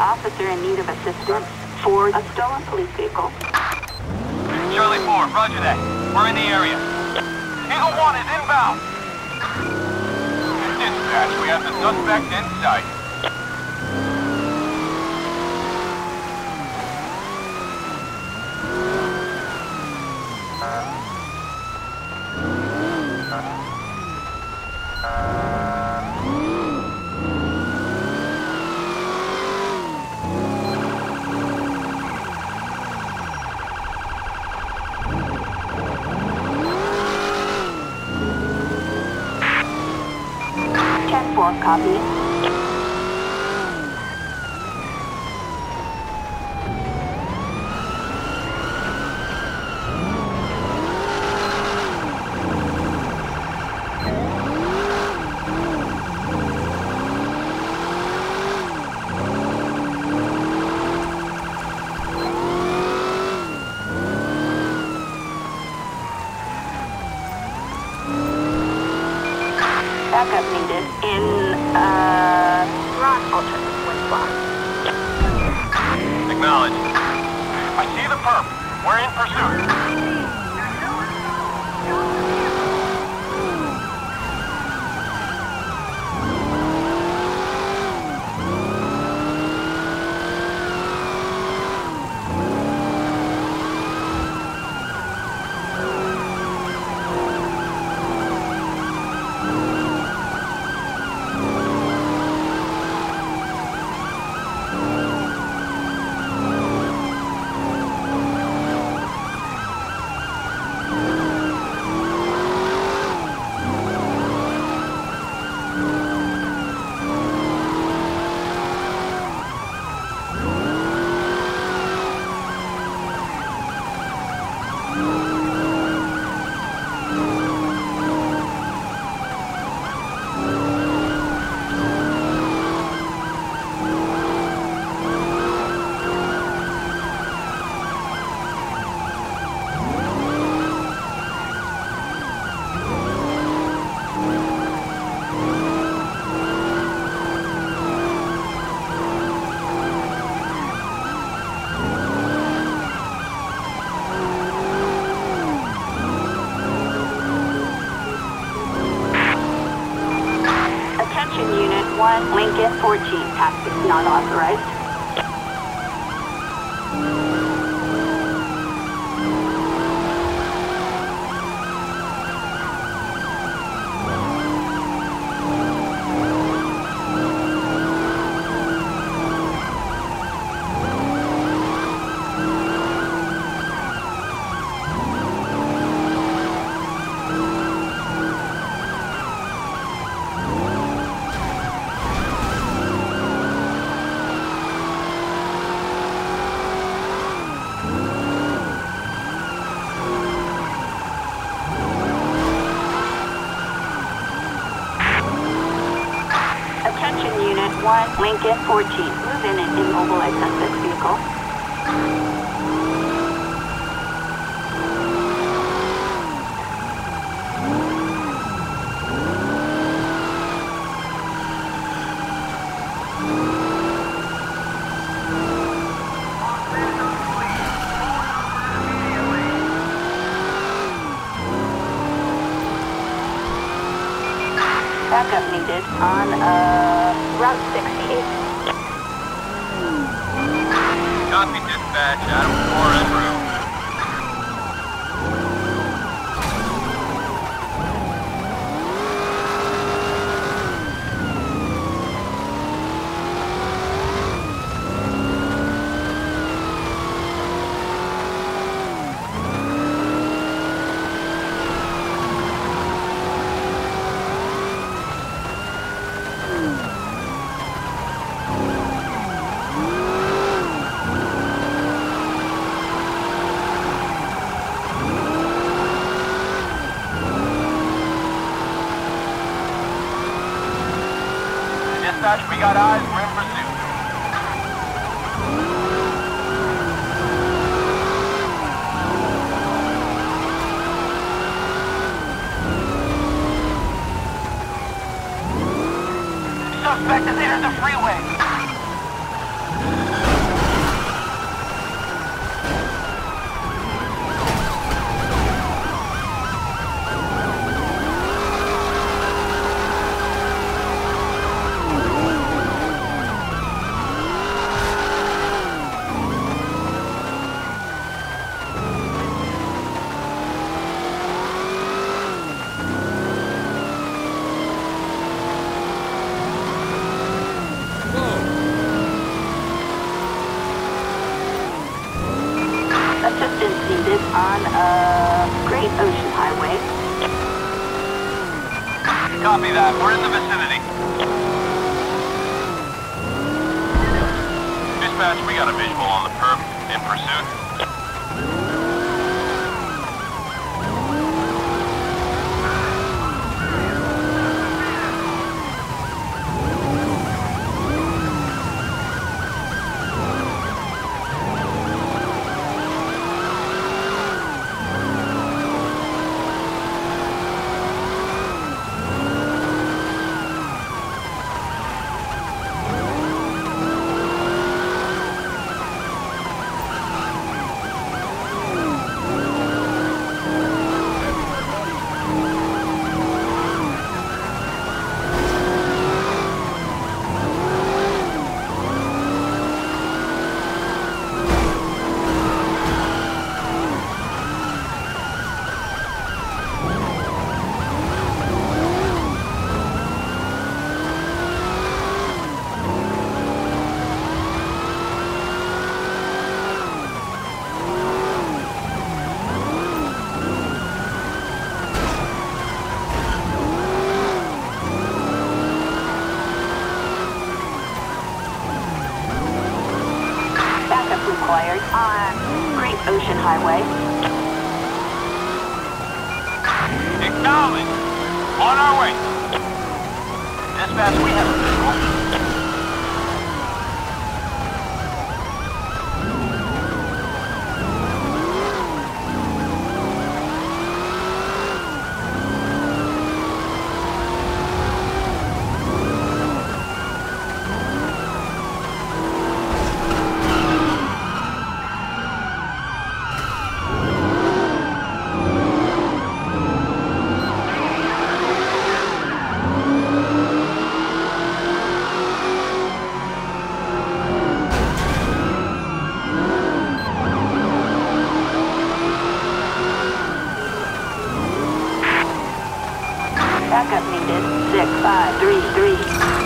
officer in need of assistance for a stolen police vehicle. Charlie 4, roger that. We're in the area. Eagle 1 is inbound. Dispatch, we have the suspect in sight. Copy. Backup needed in I'll check this one spot. Acknowledge. I see the perp. We're in pursuit. Lincoln 14, taxi not authorized. Lincoln 14, move in and immobilize suspect vehicle. Backup needed on Route 6. Copy dispatch, Adam 4 en route. We got eyes, we're in pursuit. Suspect has entered the freeway. Copy that. We're in the vicinity. Dispatch, we got a visual on the perp. In pursuit. Required on Great Ocean Highway. Acknowledged. On our way. Dispatch, we have a visual. Backup needed, 6533.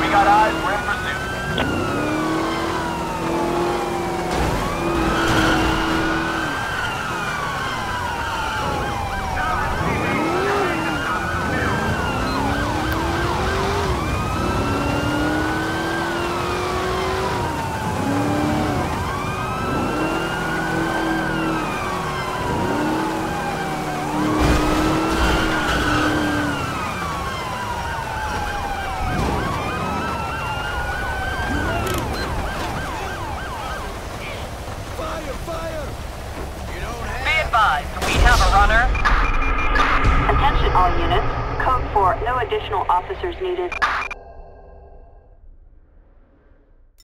We got eyes, we're in pursuit. All units, code 4, no additional officers needed.